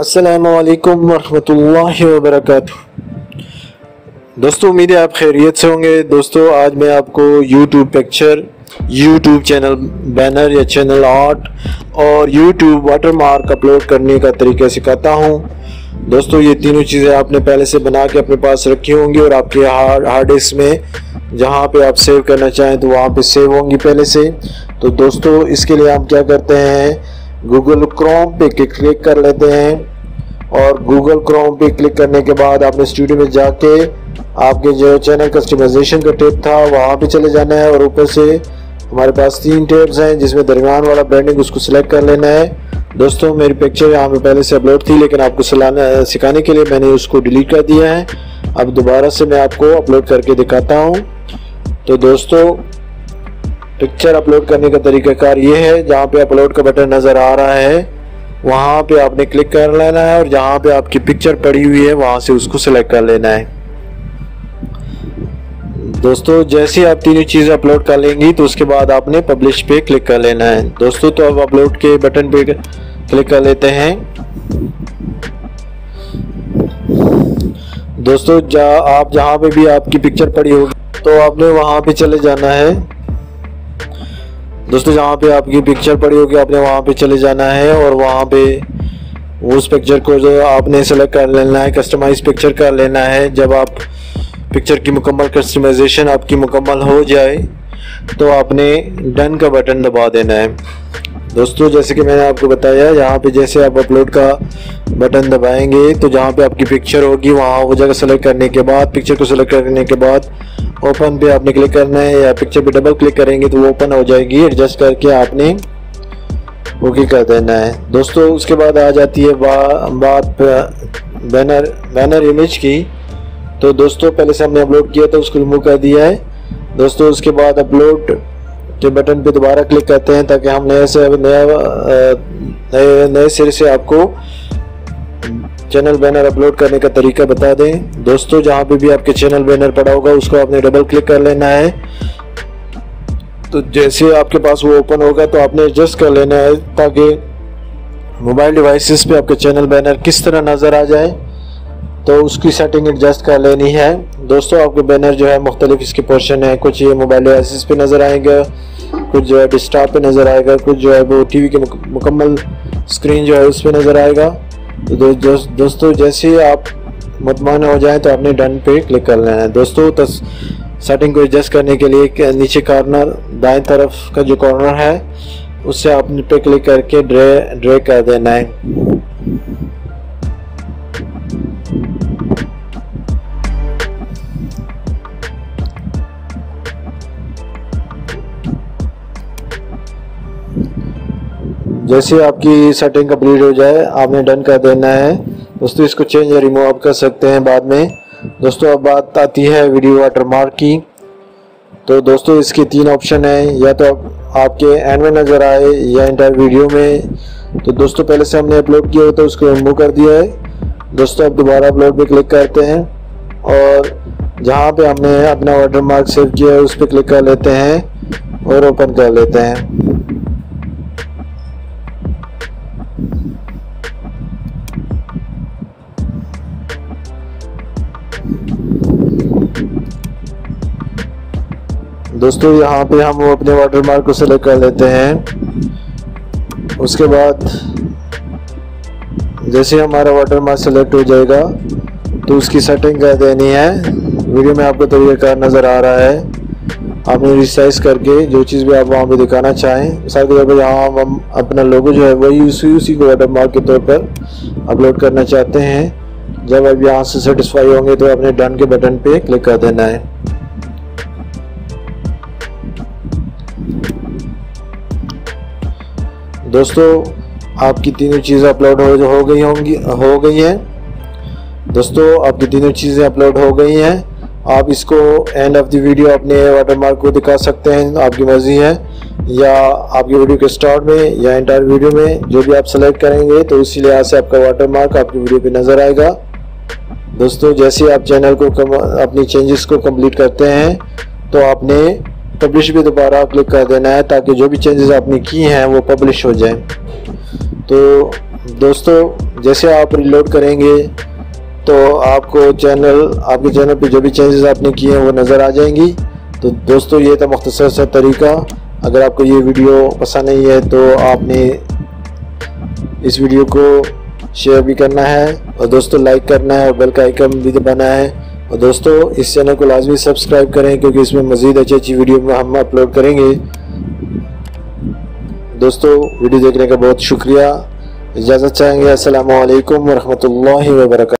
अस्सलामुअलैकुम वरहमतुल्लाहि वबरकातुहू। दोस्तों उम्मीद है आप खैरियत से होंगे। दोस्तों आज मैं आपको YouTube picture, YouTube channel banner या चैनल आर्ट और YouTube वाटरमार्क अपलोड करने का तरीका सिखाता हूं। दोस्तों ये तीनों चीज़ें आपने पहले से बना के अपने पास रखी होंगी और आपके हार्ड डिस्क में जहां पे आप सेव करना चाहें तो वहां पे सेव होंगी पहले से। तो दोस्तों इसके लिए आप क्या करते हैं, गूगल क्रोम पे क्लिक कर लेते हैं और गूगल क्रोम पे क्लिक करने के बाद आपने स्टूडियो में जाके आपके जो चैनल कस्टमाइजेशन का टैब था वहाँ पे चले जाना है और ऊपर से हमारे पास तीन टैब्स हैं जिसमें दरमियान वाला ब्रांडिंग उसको सिलेक्ट कर लेना है। दोस्तों मेरी पिक्चर यहाँ पे पहले से अपलोड थी लेकिन आपको सिखाने के लिए मैंने उसको डिलीट कर दिया है। अब दोबारा से मैं आपको अपलोड करके दिखाता हूँ। तो दोस्तों पिक्चर अपलोड करने का तरीकाकार ये है, जहाँ पे अपलोड का बटन नज़र आ रहा है वहाँ पे आपने क्लिक कर लेना है और जहाँ पे आपकी पिक्चर पड़ी हुई है वहाँ से उसको सिलेक्ट कर लेना है। दोस्तों जैसे आप तीनों चीज़ें अपलोड कर लेंगी तो उसके बाद आपने पब्लिश पे क्लिक कर लेना है। दोस्तों तो अब अपलोड के बटन पे क्लिक कर लेते हैं। दोस्तों आप जहाँ पे भी आपकी पिक्चर पड़ी होगी तो आपने वहाँ पे चले जाना है। दोस्तों जहाँ पे आपकी पिक्चर पड़ी होगी आपने वहाँ पे चले जाना है और वहाँ पे उस पिक्चर को जो आपने सेलेक्ट कर लेना है, कस्टमाइज पिक्चर कर लेना है। जब आप पिक्चर की मुकम्मल कस्टमाइजेशन आपकी मुकम्मल हो जाए तो आपने डन का बटन दबा देना है। दोस्तों जैसे कि मैंने आपको बताया, यहाँ पे जैसे आप अपलोड का बटन दबाएंगे तो जहाँ पे आपकी पिक्चर होगी वहाँ वो जगह सेलेक्ट करने के बाद, पिक्चर को सेलेक्ट करने के बाद ओपन पे आपने क्लिक करना है या पिक्चर पे डबल क्लिक करेंगे तो वो ओपन हो जाएगी। एडजस्ट करके आपने ओके कर देना है। दोस्तों उसके बाद आ जाती है बात बैनर इमेज की। तो दोस्तों पहले से हमने अपलोड किया था उसको रिमूव कर दिया है। दोस्तों उसके बाद अपलोड के बटन पे दोबारा क्लिक करते हैं ताकि हम नए सिरे से आपको चैनल बैनर अपलोड करने का तरीका बता दें। दोस्तों जहाँ पे भी आपके चैनल बैनर पड़ा होगा उसको आपने डबल क्लिक कर लेना है। तो जैसे आपके पास वो ओपन होगा तो आपने एडजस्ट कर लेना है ताकि मोबाइल डिवाइसेस पे आपके चैनल बैनर किस तरह नज़र आ जाए, तो उसकी सेटिंग एडजस्ट कर लेनी है। दोस्तों आपके बैनर जो है मुख्तलिफ इसके पोर्शन है, कुछ ये मोबाइल डिवाइसेस पे नज़र आएगा, कुछ जो है डेस्कटॉप पे नज़र आएगा, कुछ जो है वो टीवी की मुकम्मल स्क्रीन जो है उस पर नज़र आएगा। तो दोस्तों जैसे ही आप मतमान हो जाए तो आपने डन पे क्लिक कर लेना है। दोस्तों सेटिंग को एडजस्ट करने के लिए नीचे कॉर्नर दाएं तरफ का जो कॉर्नर है उससे आपने पे क्लिक करके ड्रैग कर देना है। जैसे आपकी सेटिंग कंप्लीट हो जाए आपने डन कर देना है। दोस्तों इसको चेंज या रिमूव आप कर सकते हैं बाद में। दोस्तों अब बात आती है वीडियो वाटरमार्क की। तो दोस्तों इसके तीन ऑप्शन हैं, या तो आपके एंड में नज़र आए या इंटायर वीडियो में। तो दोस्तों पहले से हमने अपलोड किया होता है उसको रिमूव कर दिया है। दोस्तों अब दोबारा अपलोड पर क्लिक करते हैं और जहाँ पर हमने अपना वाटरमार्क सेव किया है उस पर क्लिक कर लेते हैं और ओपन कर लेते हैं। दोस्तों यहाँ पे हम अपने वाटरमार्क को सेलेक्ट कर लेते हैं। उसके बाद जैसे हमारा वाटरमार्क सेलेक्ट हो जाएगा तो उसकी सेटिंग कर देनी है। वीडियो में आपको तरीकाकार नज़र आ रहा है, आपने रिसाइज करके जो चीज़ भी आप वहाँ पे दिखाना चाहें। मिसाल के तौर पर यहाँ हम अपना लोगो जो है वही उसी को वाटरमार्क के तौर पर अपलोड करना चाहते हैं। जब आप यहाँ से सेटिस्फाई होंगे तो आपने डन के बटन पर क्लिक कर देना है। दोस्तों आपकी तीनों चीज़ें अपलोड हो गई हैं। दोस्तों आपकी तीनों चीज़ें अपलोड हो गई हैं। आप इसको एंड ऑफ द वीडियो अपने वाटरमार्क को दिखा सकते हैं, आपकी मर्जी है, या आपकी वीडियो के स्टार्ट में या एंटायर वीडियो में, जो भी आप सेलेक्ट करेंगे तो उसी लिहाज से आपका वाटरमार्क आपकी वीडियो पे नज़र आएगा। दोस्तों जैसे आप चैनल को अपनी चेंजेस को कम्प्लीट करते हैं तो आपने पब्लिश भी दोबारा क्लिक कर देना है ताकि जो भी चेंजेस आपने की हैं वो पब्लिश हो जाए। तो दोस्तों जैसे आप रिलोड करेंगे तो आपको आपके चैनल पे जो भी चेंजेस आपने किए हैं वो नज़र आ जाएंगी। तो दोस्तों ये था मुख्तसर सा तरीका। अगर आपको ये वीडियो पसंद आई है तो आपने इस वीडियो को शेयर भी करना है और दोस्तों लाइक करना है और बेल का आइकन भी दबाना है। और दोस्तों इस चैनल को लाजमी सब्सक्राइब करें क्योंकि इसमें मज़ीद अच्छी अच्छी वीडियो में हम अपलोड करेंगे। दोस्तों वीडियो देखने का बहुत शुक्रिया। इजाज़त चाहेंगे। अस्सलामु अलैकुम वरहमतुल्लाहि वबरकातुहू।